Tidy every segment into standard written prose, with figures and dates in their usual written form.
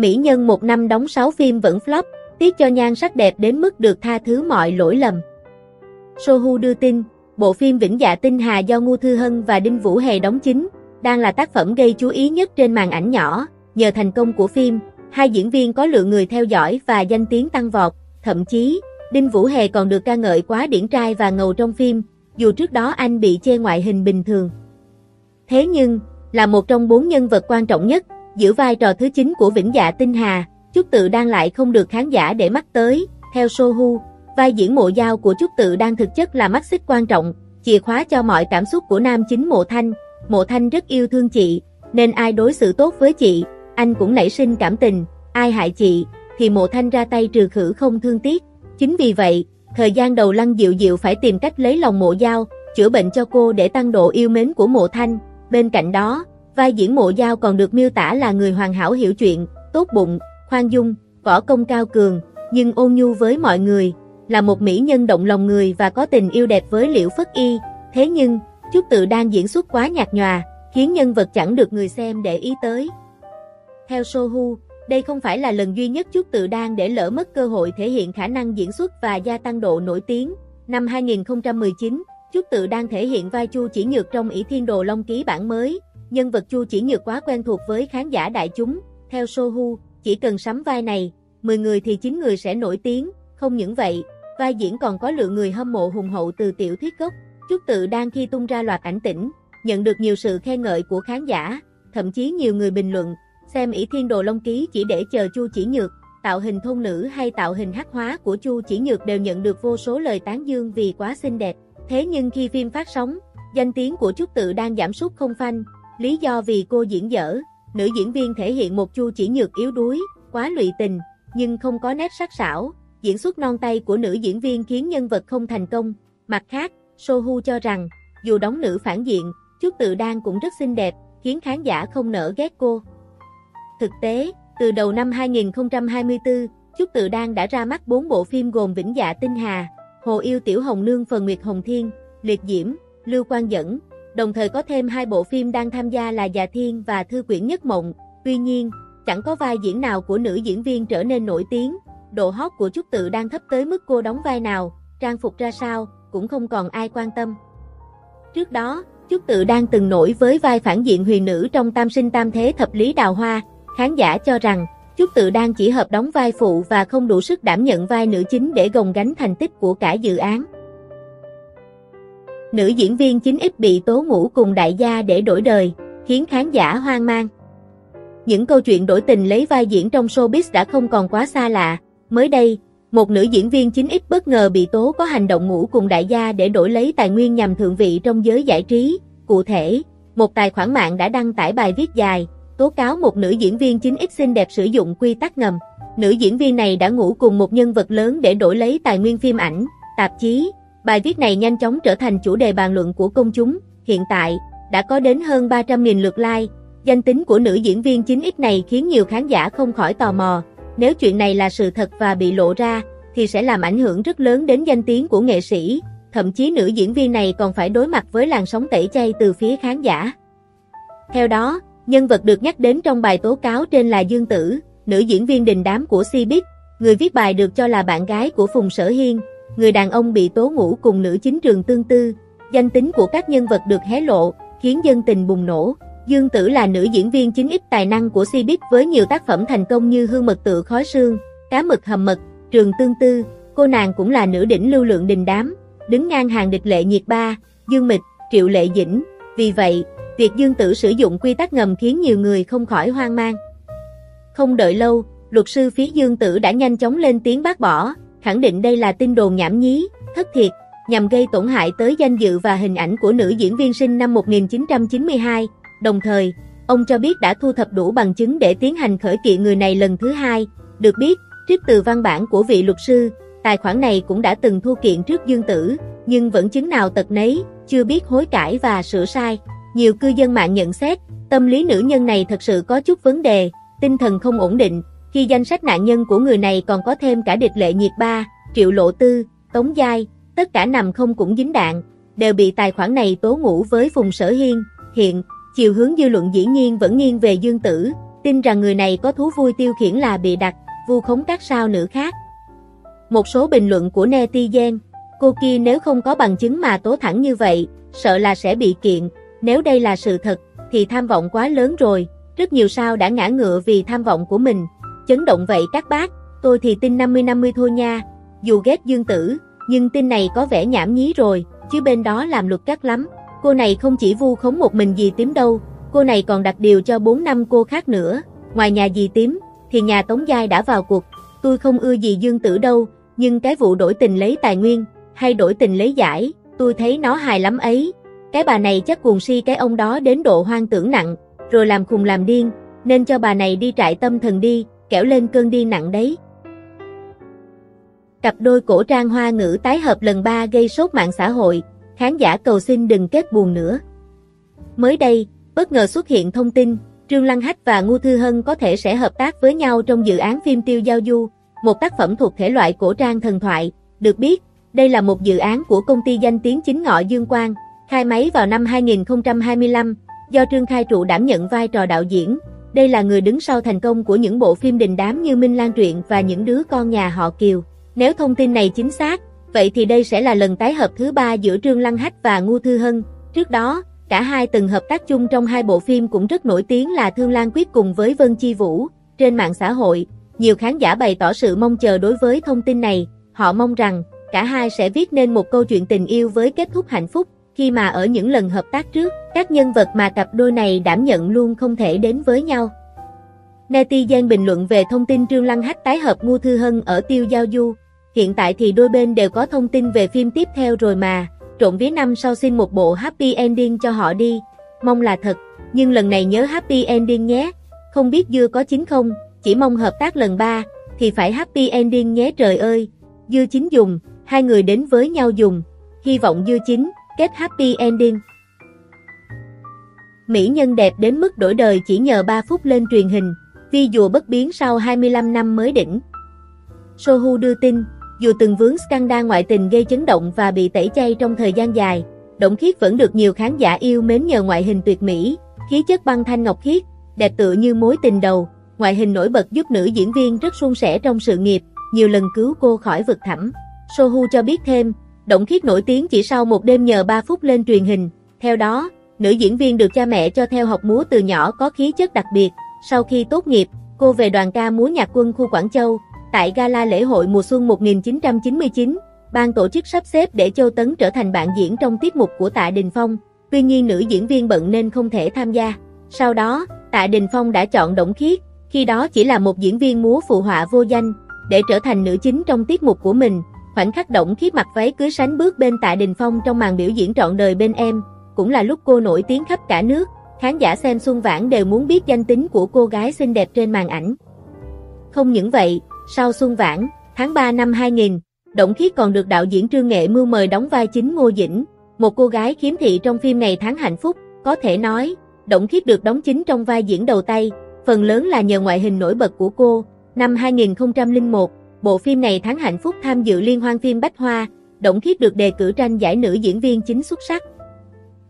Mỹ nhân một năm đóng 6 phim vẫn flop, tiếc cho nhan sắc đẹp đến mức được tha thứ mọi lỗi lầm. Sohu đưa tin, bộ phim Vĩnh Dạ Tinh Hà do Ngu Thư Hân và Đinh Vũ Hề đóng chính, đang là tác phẩm gây chú ý nhất trên màn ảnh nhỏ. Nhờ thành công của phim, hai diễn viên có lượng người theo dõi và danh tiếng tăng vọt, thậm chí, Đinh Vũ Hề còn được ca ngợi quá điển trai và ngầu trong phim, dù trước đó anh bị chê ngoại hình bình thường. Thế nhưng, là một trong 4 nhân vật quan trọng nhất, giữ vai trò thứ 9 của Vĩnh Dạ Tinh Hà, Chúc Tự Đan lại không được khán giả để mắt tới. Theo Sohu, vai diễn Mộ Dao của Chúc Tự Đan thực chất là mắt xích quan trọng, chìa khóa cho mọi cảm xúc của nam chính Mộ Thanh. Mộ Thanh rất yêu thương chị, nên ai đối xử tốt với chị, anh cũng nảy sinh cảm tình, ai hại chị, thì Mộ Thanh ra tay trừ khử không thương tiếc. Chính vì vậy, thời gian đầu Lăng Diệu Diệu phải tìm cách lấy lòng Mộ Dao, chữa bệnh cho cô để tăng độ yêu mến của Mộ Thanh. Bên cạnh đó, vai diễn Mộ Dao còn được miêu tả là người hoàn hảo hiểu chuyện, tốt bụng, khoan dung, võ công cao cường, nhưng ôn nhu với mọi người, là một mỹ nhân động lòng người và có tình yêu đẹp với Liễu Phất Y. Thế nhưng, Chúc Tự Đan diễn xuất quá nhạt nhòa, khiến nhân vật chẳng được người xem để ý tới. Theo Sohu, đây không phải là lần duy nhất Chúc Tự Đan để lỡ mất cơ hội thể hiện khả năng diễn xuất và gia tăng độ nổi tiếng. Năm 2019, Chúc Tự Đan thể hiện vai Chu Chỉ Nhược trong Ý Thiên Đồ Long Ký bản mới. Nhân vật Chu Chỉ Nhược quá quen thuộc với khán giả đại chúng. Theo Sohu, chỉ cần sắm vai này, 10 người thì 9 người sẽ nổi tiếng. Không những vậy, vai diễn còn có lượng người hâm mộ hùng hậu từ tiểu thuyết gốc. Chúc Tự Đan khi tung ra loạt ảnh tĩnh, nhận được nhiều sự khen ngợi của khán giả. Thậm chí nhiều người bình luận, xem Ỷ Thiên Đồ Long Ký chỉ để chờ Chu Chỉ Nhược. Tạo hình thôn nữ hay tạo hình hắc hóa của Chu Chỉ Nhược đều nhận được vô số lời tán dương vì quá xinh đẹp. Thế nhưng khi phim phát sóng, danh tiếng của Chúc Tự Đan giảm sút không phanh. Lý do vì cô diễn dở, nữ diễn viên thể hiện một Chu Chỉ Nhược yếu đuối, quá lụy tình, nhưng không có nét sắc sảo. Diễn xuất non tay của nữ diễn viên khiến nhân vật không thành công. Mặt khác, Sohu cho rằng, dù đóng nữ phản diện, Chúc Tự Đan cũng rất xinh đẹp, khiến khán giả không nỡ ghét cô. Thực tế, từ đầu năm 2024, Chúc Tự Đan đã ra mắt 4 bộ phim gồm Vĩnh Dạ Tinh Hà, Hồ Yêu Tiểu Hồng Nương Phần Nguyệt Hồng Thiên, Liệt Diễm, Lưu Quang Dẫn. Đồng thời có thêm 2 bộ phim đang tham gia là Già Thiên và Thư Quyển Nhất Mộng. Tuy nhiên, chẳng có vai diễn nào của nữ diễn viên trở nên nổi tiếng. Độ hot của Chúc Tự Đan thấp tới mức cô đóng vai nào, trang phục ra sao, cũng không còn ai quan tâm. Trước đó, Chúc Tự Đan từng nổi với vai phản diện huyền nữ trong Tam Sinh Tam Thế Thập Lý Đào Hoa. Khán giả cho rằng, Chúc Tự Đan chỉ hợp đóng vai phụ và không đủ sức đảm nhận vai nữ chính để gồng gánh thành tích của cả dự án. Nữ diễn viên chính ít bị tố ngủ cùng đại gia để đổi đời, khiến khán giả hoang mang. Những câu chuyện đổi tình lấy vai diễn trong showbiz đã không còn quá xa lạ. Mới đây, một nữ diễn viên chính ít bất ngờ bị tố có hành động ngủ cùng đại gia để đổi lấy tài nguyên nhằm thượng vị trong giới giải trí. Cụ thể, một tài khoản mạng đã đăng tải bài viết dài, tố cáo một nữ diễn viên chính ít xinh đẹp sử dụng quy tắc ngầm. Nữ diễn viên này đã ngủ cùng một nhân vật lớn để đổi lấy tài nguyên phim ảnh, tạp chí. Bài viết này nhanh chóng trở thành chủ đề bàn luận của công chúng. Hiện tại, đã có đến hơn 300.000 lượt like. Danh tính của nữ diễn viên 9X này khiến nhiều khán giả không khỏi tò mò. Nếu chuyện này là sự thật và bị lộ ra, thì sẽ làm ảnh hưởng rất lớn đến danh tiếng của nghệ sĩ. Thậm chí nữ diễn viên này còn phải đối mặt với làn sóng tẩy chay từ phía khán giả. Theo đó, nhân vật được nhắc đến trong bài tố cáo trên là Dương Tử, nữ diễn viên đình đám của CCTV. Người viết bài được cho là bạn gái của Phùng Sở Hiên, người đàn ông bị tố ngủ cùng nữ chính trường tương tư. Danh tính của các nhân vật được hé lộ, khiến dân tình bùng nổ. Dương Tử là nữ diễn viên chính ít tài năng của CCTV với nhiều tác phẩm thành công như Hương Mật Tựa Khói Sương, Cá Mực Hầm Mật, Trường Tương Tư. Cô nàng cũng là nữ đỉnh lưu lượng đình đám, đứng ngang hàng Địch Lệ Nhiệt Ba, Dương Mịch, Triệu Lệ Dĩnh. Vì vậy, việc Dương Tử sử dụng quy tắc ngầm khiến nhiều người không khỏi hoang mang. Không đợi lâu, luật sư phía Dương Tử đã nhanh chóng lên tiếng bác bỏ, khẳng định đây là tin đồn nhảm nhí, thất thiệt, nhằm gây tổn hại tới danh dự và hình ảnh của nữ diễn viên sinh năm 1992. Đồng thời, ông cho biết đã thu thập đủ bằng chứng để tiến hành khởi kiện người này lần thứ 2. Được biết, trích từ văn bản của vị luật sư, tài khoản này cũng đã từng thua kiện trước Dương Tử, nhưng vẫn chứng nào tật nấy, chưa biết hối cải và sửa sai. Nhiều cư dân mạng nhận xét, tâm lý nữ nhân này thật sự có chút vấn đề, tinh thần không ổn định. Khi danh sách nạn nhân của người này còn có thêm cả Địch Lệ Nhiệt Ba, Triệu Lộ Tư, Tống Gia, tất cả nằm không cũng dính đạn, đều bị tài khoản này tố ngủ với Phùng Sở Hiên. Hiện, chiều hướng dư luận dĩ nhiên vẫn nghiêng về Dương Tử, tin rằng người này có thú vui tiêu khiển là bị đặt, vu khống các sao nữ khác. Một số bình luận của netizen, cô kia nếu không có bằng chứng mà tố thẳng như vậy, sợ là sẽ bị kiện, nếu đây là sự thật, thì tham vọng quá lớn rồi, rất nhiều sao đã ngã ngựa vì tham vọng của mình, chấn động vậy các bác, tôi thì tin 50-50 thôi nha, dù ghét Dương Tử, nhưng tin này có vẻ nhảm nhí rồi, chứ bên đó làm luật cắt lắm, cô này không chỉ vu khống một mình Dì Tím đâu, cô này còn đặt điều cho 4-5 cô khác nữa, ngoài nhà Dì Tím, thì nhà Tống Giai đã vào cuộc, tôi không ưa gì Dương Tử đâu, nhưng cái vụ đổi tình lấy tài nguyên, hay đổi tình lấy giải, tôi thấy nó hài lắm ấy. Cái bà này chắc cuồng si cái ông đó đến độ hoang tưởng nặng, rồi làm khùng làm điên, nên cho bà này đi trại tâm thần đi, kẻo lên cơn điên nặng đấy. Cặp đôi cổ trang hoa ngữ tái hợp lần 3 gây sốt mạng xã hội, khán giả cầu xin đừng kết buồn nữa. Mới đây, bất ngờ xuất hiện thông tin, Trương Lăng Hách và Ngu Thư Hân có thể sẽ hợp tác với nhau trong dự án phim Tiêu Giao Du, một tác phẩm thuộc thể loại cổ trang thần thoại. Được biết, đây là một dự án của công ty danh tiếng Chính Ngọ Dương Quang, khai máy vào năm 2025, do Trương Khai Trụ đảm nhận vai trò đạo diễn. Đây là người đứng sau thành công của những bộ phim đình đám như Minh Lan Truyện và Những Đứa Con Nhà Họ Kiều. Nếu thông tin này chính xác, vậy thì đây sẽ là lần tái hợp thứ 3 giữa Trương Lăng Hách và Ngu Thư Hân. Trước đó, cả hai từng hợp tác chung trong 2 bộ phim cũng rất nổi tiếng là Thương Lan Quyết cùng với Vân Chi Vũ. Trên mạng xã hội, nhiều khán giả bày tỏ sự mong chờ đối với thông tin này. Họ mong rằng, cả hai sẽ viết nên một câu chuyện tình yêu với kết thúc hạnh phúc, khi mà ở những lần hợp tác trước, các nhân vật mà cặp đôi này đảm nhận luôn không thể đến với nhau. Netizen bình luận về thông tin Trương Lăng Hách tái hợp Ngu Thư Hân ở Tiêu Giao Du. Hiện tại thì đôi bên đều có thông tin về phim tiếp theo rồi mà, trộn vía năm sau xin một bộ happy ending cho họ đi. Mong là thật, nhưng lần này nhớ happy ending nhé. Không biết Dưa có chín không, chỉ mong hợp tác lần 3, thì phải happy ending nhé trời ơi. Dưa chín dùng, hai người đến với nhau dùng. Hy vọng Dưa chín kết happy ending. Mỹ nhân đẹp đến mức đổi đời chỉ nhờ 3 phút lên truyền hình, vi dùa bất biến sau 25 năm mới đỉnh. Sohu đưa tin, dù từng vướng scandal ngoại tình gây chấn động và bị tẩy chay trong thời gian dài, Đổng Khiết vẫn được nhiều khán giả yêu mến nhờ ngoại hình tuyệt mỹ, khí chất băng thanh ngọc khiết, đẹp tựa như mối tình đầu. Ngoại hình nổi bật giúp nữ diễn viên rất suôn sẻ trong sự nghiệp, nhiều lần cứu cô khỏi vực thẳm. Sohu cho biết thêm, Đổng Khiết nổi tiếng chỉ sau một đêm nhờ 3 phút lên truyền hình. Theo đó, nữ diễn viên được cha mẹ cho theo học múa từ nhỏ có khí chất đặc biệt. Sau khi tốt nghiệp, cô về đoàn ca múa nhạc quân khu Quảng Châu. Tại gala lễ hội mùa xuân 1999, ban tổ chức sắp xếp để Châu Tấn trở thành bạn diễn trong tiết mục của Tạ Đình Phong. Tuy nhiên nữ diễn viên bận nên không thể tham gia. Sau đó, Tạ Đình Phong đã chọn Đổng Khiết, khi đó chỉ là một diễn viên múa phụ họa vô danh, để trở thành nữ chính trong tiết mục của mình. Khoảnh khắc Đổng Khiết mặc váy cưới sánh bước bên Tạ Đình Phong trong màn biểu diễn Trọn Đời Bên Em, cũng là lúc cô nổi tiếng khắp cả nước. Khán giả xem xuân vãn đều muốn biết danh tính của cô gái xinh đẹp trên màn ảnh. Không những vậy, sau xuân vãn, tháng 3 năm 2000, Đổng Khiết còn được đạo diễn Trương Nghệ Mưu mời đóng vai chính Ngô Dĩnh, một cô gái khiếm thị trong phim Ngày Tháng Hạnh Phúc. Có thể nói, Đổng Khiết được đóng chính trong vai diễn đầu tay, phần lớn là nhờ ngoại hình nổi bật của cô. Năm 2001, bộ phim Ngày Tháng Hạnh Phúc tham dự liên hoan phim Bách Hoa, Đổng Khiết được đề cử tranh giải nữ diễn viên chính xuất sắc.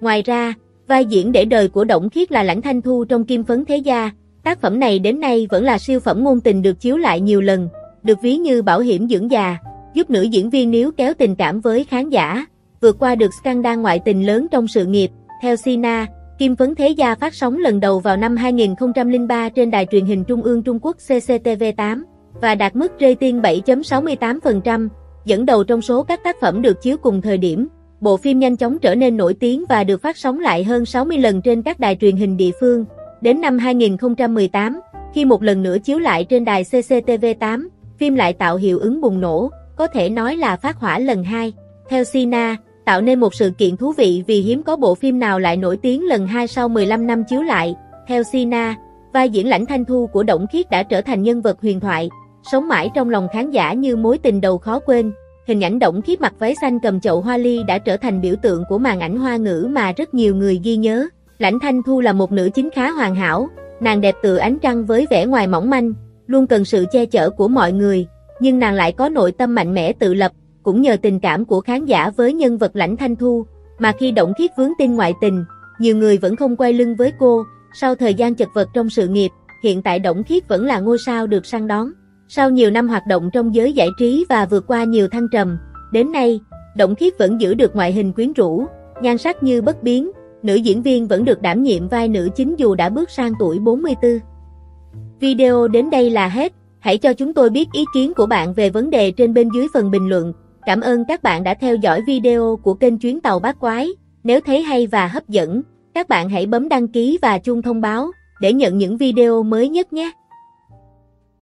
Ngoài ra, vai diễn để đời của Đổng Khiết là Lãnh Thanh Thu trong Kim Phấn Thế Gia. Tác phẩm này đến nay vẫn là siêu phẩm ngôn tình được chiếu lại nhiều lần, được ví như bảo hiểm dưỡng già, giúp nữ diễn viên níu kéo tình cảm với khán giả, vượt qua được scandal ngoại tình lớn trong sự nghiệp. Theo Sina, Kim Phấn Thế Gia phát sóng lần đầu vào năm 2003 trên đài truyền hình Trung ương Trung Quốc CCTV 8 và đạt mức rating 7.68%, dẫn đầu trong số các tác phẩm được chiếu cùng thời điểm. Bộ phim nhanh chóng trở nên nổi tiếng và được phát sóng lại hơn 60 lần trên các đài truyền hình địa phương. Đến năm 2018, khi một lần nữa chiếu lại trên đài CCTV 8, phim lại tạo hiệu ứng bùng nổ, có thể nói là phát hỏa lần 2. Theo Sina, tạo nên một sự kiện thú vị vì hiếm có bộ phim nào lại nổi tiếng lần 2 sau 15 năm chiếu lại. Theo Sina, vai diễn Lãnh Thanh Thu của Đổng Khiết đã trở thành nhân vật huyền thoại, sống mãi trong lòng khán giả như mối tình đầu khó quên. Hình ảnh Đổng Khiết mặc váy xanh cầm chậu hoa ly đã trở thành biểu tượng của màn ảnh hoa ngữ mà rất nhiều người ghi nhớ. Lãnh Thanh Thu là một nữ chính khá hoàn hảo, nàng đẹp tựa ánh trăng với vẻ ngoài mỏng manh, luôn cần sự che chở của mọi người, nhưng nàng lại có nội tâm mạnh mẽ tự lập, cũng nhờ tình cảm của khán giả với nhân vật Lãnh Thanh Thu, mà khi Đổng Khiết vướng tin ngoại tình, nhiều người vẫn không quay lưng với cô. Sau thời gian chật vật trong sự nghiệp, hiện tại Đổng Khiết vẫn là ngôi sao được săn đón. Sau nhiều năm hoạt động trong giới giải trí và vượt qua nhiều thăng trầm, đến nay, Đổng Khiết vẫn giữ được ngoại hình quyến rũ, nhan sắc như bất biến, nữ diễn viên vẫn được đảm nhiệm vai nữ chính dù đã bước sang tuổi 44. Video đến đây là hết, hãy cho chúng tôi biết ý kiến của bạn về vấn đề trên bên dưới phần bình luận. Cảm ơn các bạn đã theo dõi video của kênh Chuyến Tàu Bát Quái. Nếu thấy hay và hấp dẫn, các bạn hãy bấm đăng ký và chuông thông báo để nhận những video mới nhất nhé.